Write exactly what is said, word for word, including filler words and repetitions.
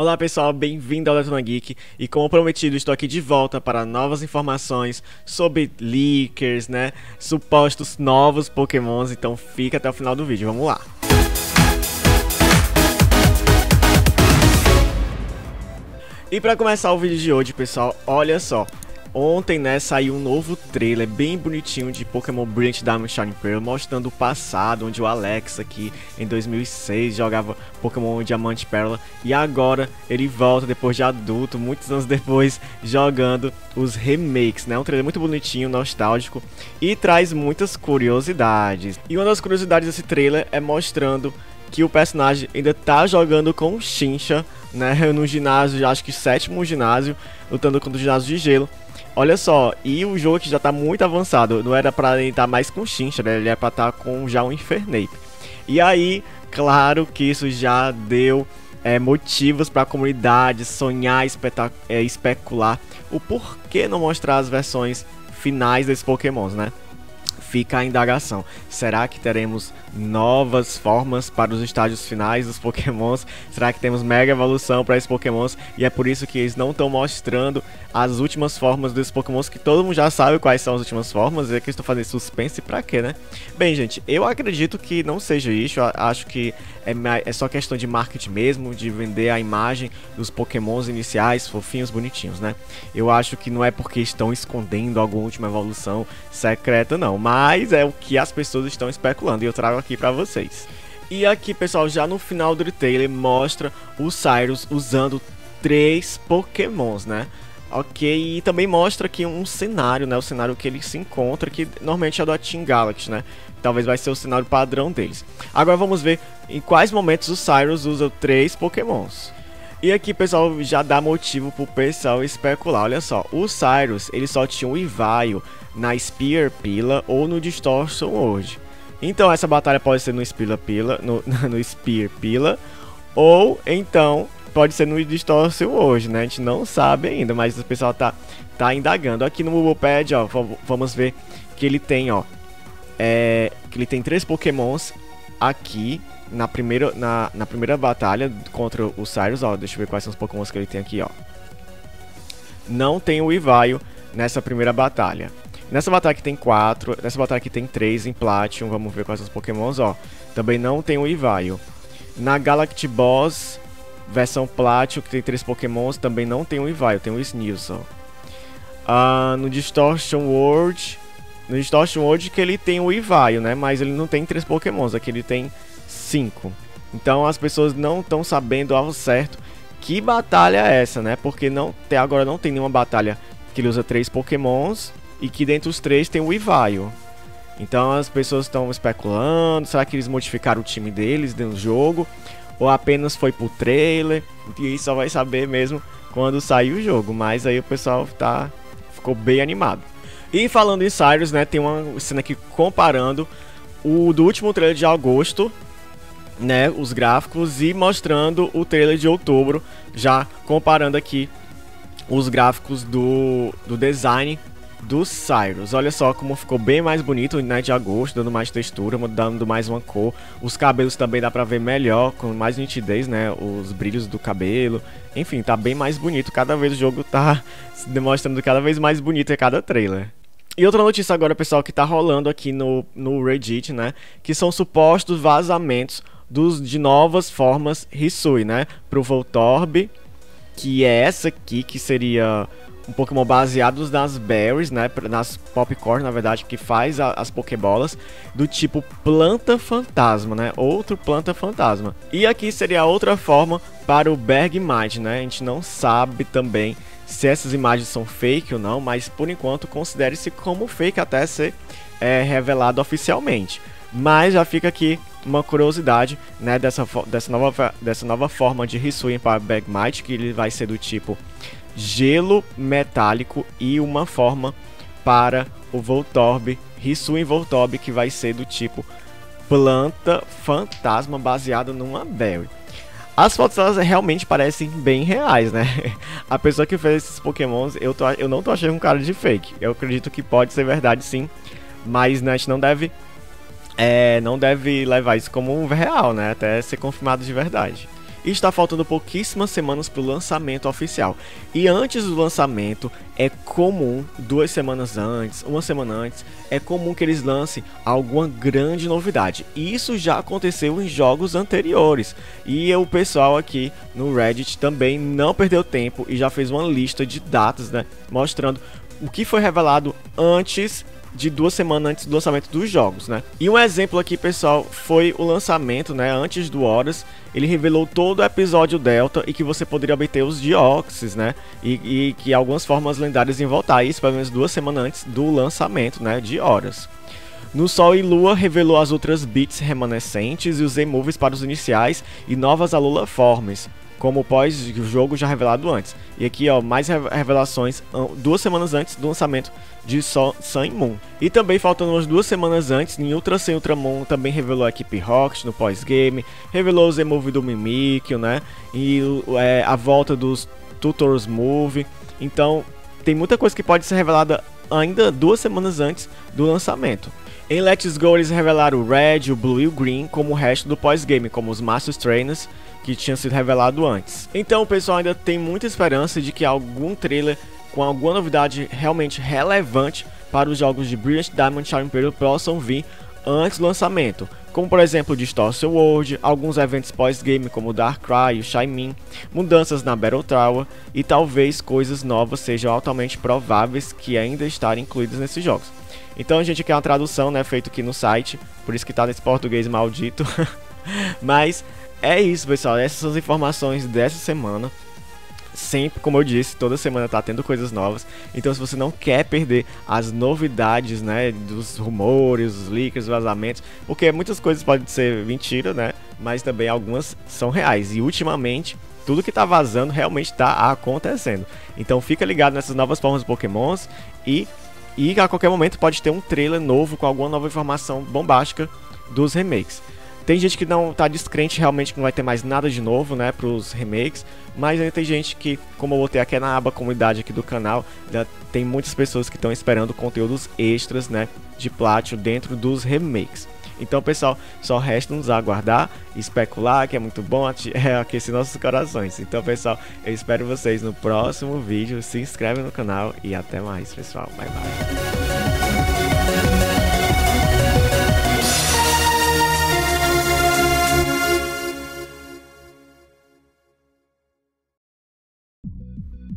Olá pessoal, bem-vindo ao Detona Geek e como prometido estou aqui de volta para novas informações sobre leakers, né, supostos novos Pokémons, então fica até o final do vídeo, vamos lá! E para começar o vídeo de hoje pessoal, olha só, ontem, né, saiu um novo trailer bem bonitinho de Pokémon Brilliant Diamond Shining Pearl, mostrando o passado, onde o Alex aqui em dois mil e seis jogava Pokémon Diamante e Perla, e agora ele volta depois de adulto, muitos anos depois, jogando os remakes, né? Um trailer muito bonitinho, nostálgico, e traz muitas curiosidades. E uma das curiosidades desse trailer é mostrando que o personagem ainda tá jogando com o Shincha, né, no ginásio, acho que sétimo ginásio, lutando contra o ginásio de gelo. Olha só, e o jogo que já tá muito avançado, não era pra ele estar mais com o Shincha, né? Ele era pra estar com já um Infernape. E aí, claro que isso já deu é, motivos pra comunidade sonhar, é, especular o porquê não mostrar as versões finais desses Pokémons, né? Fica a indagação, será que teremos novas formas para os estágios finais dos Pokémons? Será que temos mega evolução para esses Pokémons? E é por isso que eles não estão mostrando as últimas formas dos Pokémons, que todo mundo já sabe quais são as últimas formas, e é que eles estão fazendo suspense pra quê, né? Bem gente, eu acredito que não seja isso, eu acho que é, é só questão de marketing mesmo, de vender a imagem dos Pokémons iniciais, fofinhos, bonitinhos, né? Eu acho que não é porque estão escondendo alguma última evolução secreta não, mas Mas é o que as pessoas estão especulando e eu trago aqui pra vocês. E aqui pessoal, já no final do trailer mostra o Cyrus usando três Pokémons, né? Ok, e também mostra aqui um cenário, né? O cenário que ele se encontra, que normalmente é do Team Galactic, né? Talvez vai ser o cenário padrão deles. Agora vamos ver em quais momentos o Cyrus usa três Pokémons. E aqui pessoal, já dá motivo pro pessoal especular, olha só, o Cyrus ele só tinha o Ivaio na Spear Pillar ou no Distortion World. Então essa batalha pode ser no Spear Pillar, no, no Spear Pillar, ou então pode ser no Distortion World, né, a gente não sabe ainda, mas o pessoal tá, tá indagando. Aqui no Google Pad, ó, vamos ver que ele tem, ó, é, que ele tem três Pokémons aqui. Na primeira, na, na primeira batalha contra o Cyrus, ó, deixa eu ver quais são os Pokémons que ele tem aqui, ó. Não tem o Ivaio nessa primeira batalha. Nessa batalha aqui tem quatro, nessa batalha aqui tem três em Platinum, vamos ver quais são os Pokémons, ó. Também não tem o Ivaio. Na Galactic Boss, versão Platinum, que tem três Pokémons, também não tem o Ivaio, tem o Sneasel. Ah, no Distortion World, no Distortion World que ele tem o Ivaio, né, mas ele não tem três Pokémons, aqui ele tem cinco. Então as pessoas não estão sabendo ao certo que batalha é essa, né? Porque não, até agora não tem nenhuma batalha que ele usa três Pokémons e que dentro dos três tem o Ivaio. Então as pessoas estão especulando, será que eles modificaram o time deles dentro do jogo? Ou apenas foi pro trailer? E só vai saber mesmo quando sair o jogo, mas aí o pessoal tá, ficou bem animado. E falando em Cyrus, né? Tem uma cena aqui comparando o do último trailer de agosto, né, os gráficos, e mostrando o trailer de outubro, já comparando aqui os gráficos do, do design do Cyrus. Olha só como ficou bem mais bonito, né, de agosto, dando mais textura, dando mais uma cor. Os cabelos também dá pra ver melhor, com mais nitidez, né, os brilhos do cabelo. Enfim, tá bem mais bonito, cada vez o jogo tá se demonstrando cada vez mais bonito a cada trailer. E outra notícia agora, pessoal, que tá rolando aqui no, no Reddit, né, que são supostos vazamentos Dos, de novas formas Hisui, né, pro Voltorb, que é essa aqui, que seria um Pokémon baseado nas berries, né, nas popcorn, na verdade, que faz a, as Pokébolas, do tipo planta fantasma, né, outro planta fantasma. E aqui seria outra forma para o Bergmite, né, a gente não sabe também se essas imagens são fake ou não, mas por enquanto considere-se como fake até ser é, revelado oficialmente. Mas já fica aqui uma curiosidade, né, dessa, dessa, nova, dessa nova forma de Hisuian para Bergmite, que ele vai ser do tipo gelo metálico, e uma forma para o Voltorb, Hisuian Voltorb, que vai ser do tipo planta fantasma baseada numa berry. As fotos, elas realmente parecem bem reais, né? A pessoa que fez esses Pokémons, eu, tô, eu não tô achando um cara de fake. Eu acredito que pode ser verdade sim, mas, né, a gente não deve... É, não deve levar isso como um real, né, até ser confirmado de verdade. e está faltando pouquíssimas semanas para o lançamento oficial. E antes do lançamento, é comum, duas semanas antes, uma semana antes, é comum que eles lancem alguma grande novidade. E isso já aconteceu em jogos anteriores. E o pessoal aqui no Reddit também não perdeu tempo e já fez uma lista de datas, né, mostrando o que foi revelado antes de duas semanas antes do lançamento dos jogos, né? E um exemplo aqui, pessoal, foi o lançamento, né, antes do Horus. Ele revelou todo o episódio Delta e que você poderia obter os Dioxys, né? E, e que algumas formas lendárias iam voltar. Isso pelo menos duas semanas antes do lançamento, né, de Horus. No Sol e Lua revelou as outras bits remanescentes e os Z-Movies para os iniciais e novas Alola Forms, como pós-jogo já revelado antes. E aqui, ó, mais revelações duas semanas antes do lançamento de Sol e Moon. E também, faltando umas duas semanas antes, em Ultra Sem Ultra Moon também revelou a equipe Rocket no pós-game, revelou o Z-Move do Mimikyu, né? E é, a volta dos Tutor's Move. Então, tem muita coisa que pode ser revelada ainda duas semanas antes do lançamento. Em Let's Go, eles revelaram o Red, o Blue e o Green como o resto do pós-game, como os Master Trainers, que tinha sido revelado antes. Então o pessoal ainda tem muita esperança de que algum trailer com alguma novidade realmente relevante para os jogos de Brilliant Diamond Shining Pearl possam vir antes do lançamento, como por exemplo Distortion World, alguns eventos pós-game como Darkrai e o Shaimin, mudanças na Battle Tower e talvez coisas novas sejam altamente prováveis que ainda estarem incluídas nesses jogos. Então, gente, aqui é uma tradução, né, feito aqui no site, por isso que tá nesse português maldito. Mas é isso, pessoal, essas são as informações dessa semana. Sempre, como eu disse, toda semana tá tendo coisas novas. Então, se você não quer perder as novidades, né, dos rumores, os leaks, os vazamentos, porque muitas coisas podem ser mentira, né, mas também algumas são reais. E ultimamente, tudo que tá vazando realmente tá acontecendo. Então, fica ligado nessas novas formas de Pokémons e... E a qualquer momento pode ter um trailer novo com alguma nova informação bombástica dos remakes. Tem gente que não tá descrente realmente que não vai ter mais nada de novo, né, pros remakes. Mas ainda tem gente que, como eu botei aqui na aba comunidade aqui do canal, ainda tem muitas pessoas que estão esperando conteúdos extras, né, de Platinum dentro dos remakes. Então, pessoal, só resta nos aguardar, especular, que é muito bom aquecer nossos corações. Então, pessoal, eu espero vocês no próximo vídeo. Se inscreve no canal e até mais, pessoal. Bye, bye.